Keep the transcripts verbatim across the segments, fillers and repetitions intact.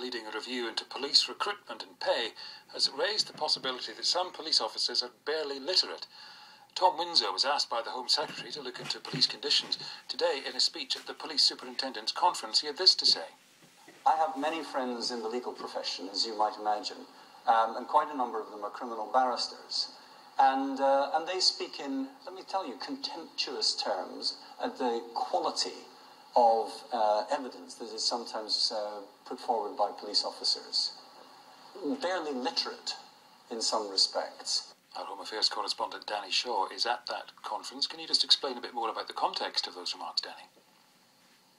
leading a review into police recruitment and pay has raised the possibility that some police officers are barely literate. Tom Winsor was asked by the Home Secretary to look into police conditions. Today, in a speech at the Police Superintendents Conference, he had this to say. I have many friends in the legal profession, as you might imagine, um, and quite a number of them are criminal barristers. And, uh, and they speak in, let me tell you, contemptuous terms at the quality of uh, evidence that is sometimes uh, put forward by police officers. Barely literate in some respects. Our Home Affairs correspondent Danny Shaw is at that conference. Can you just explain a bit more about the context of those remarks, Danny?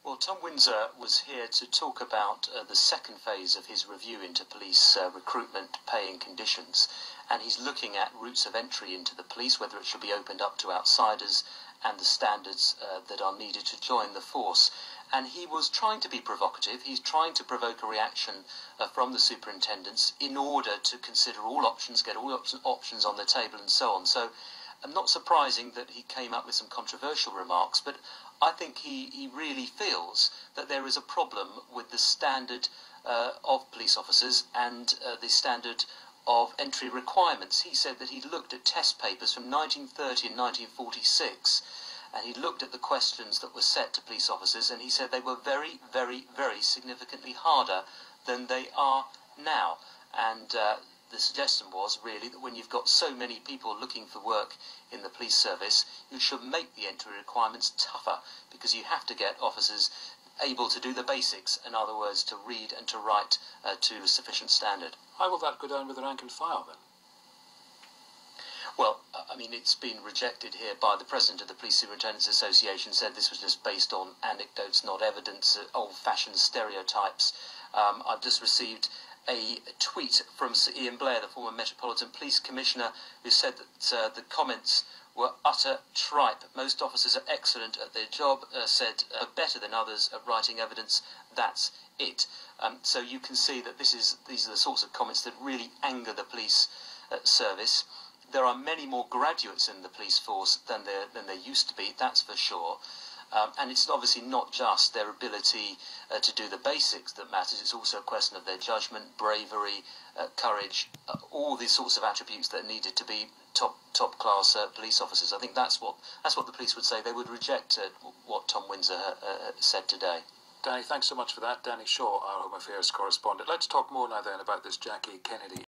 Well, Tom Winsor was here to talk about uh, the second phase of his review into police uh, recruitment, pay and conditions. And he's looking at routes of entry into the police, whether it should be opened up to outsiders and the standards uh, that are needed to join the force. And he was trying to be provocative. He's trying to provoke a reaction uh, from the superintendents in order to consider all options, get all op options on the table and so on. So um, not surprising that he came up with some controversial remarks, but I think he, he really feels that there is a problem with the standard uh, of police officers and uh, the standard of entry requirements. He said that he looked at test papers from nineteen thirty and nineteen forty-six, and he looked at the questions that were set to police officers, and he said they were very, very, very significantly harder than they are now. And uh, the suggestion was really that when you've got so many people looking for work in the police service, you should make the entry requirements tougher, because you have to get officers able to do the basics, in other words, to read and to write uh, to a sufficient standard. How will that go down with the rank and file, then? Well, I mean, it's been rejected here by the president of the Police Superintendents Association, said this was just based on anecdotes, not evidence, uh, old-fashioned stereotypes. Um, I've just received a tweet from Sir Ian Blair, the former Metropolitan Police Commissioner, who said that uh, the comments were utter tripe. Most officers are excellent at their job, uh, said uh, better than others at writing evidence. That's it. Um, so you can see that this is these are the sorts of comments that really anger the police uh, service. There are many more graduates in the police force than there, than there used to be, that's for sure. Um, and it's obviously not just their ability uh, to do the basics that matters, it's also a question of their judgment, bravery, uh, courage, uh, all these sorts of attributes that are needed to be top top class uh, police officers. I think that's what that's what the police would say. They would reject uh, what Tom Winsor uh, said today. Danny, thanks so much for that. Danny Shaw, our Home Affairs correspondent. Let's talk more now then about this Jackie Kennedy